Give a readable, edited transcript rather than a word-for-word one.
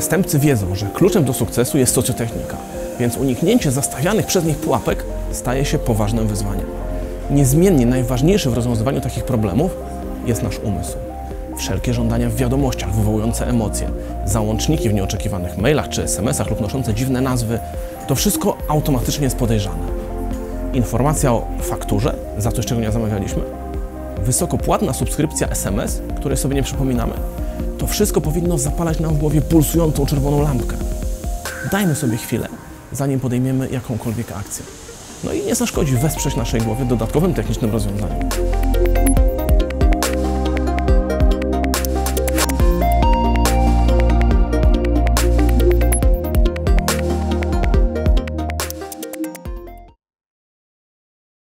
Przestępcy wiedzą, że kluczem do sukcesu jest socjotechnika, więc uniknięcie zastawianych przez nich pułapek staje się poważnym wyzwaniem. Niezmiennie najważniejszy w rozwiązywaniu takich problemów jest nasz umysł. Wszelkie żądania w wiadomościach wywołujące emocje, załączniki w nieoczekiwanych mailach czy SMS-ach lub noszące dziwne nazwy, to wszystko automatycznie jest podejrzane. Informacja o fakturze, za coś czego nie zamawialiśmy, wysokopłatna subskrypcja SMS, której sobie nie przypominamy, to wszystko powinno zapalać nam w głowie pulsującą czerwoną lampkę. Dajmy sobie chwilę, zanim podejmiemy jakąkolwiek akcję. No i nie zaszkodzi wesprzeć naszej głowie dodatkowym technicznym rozwiązaniem.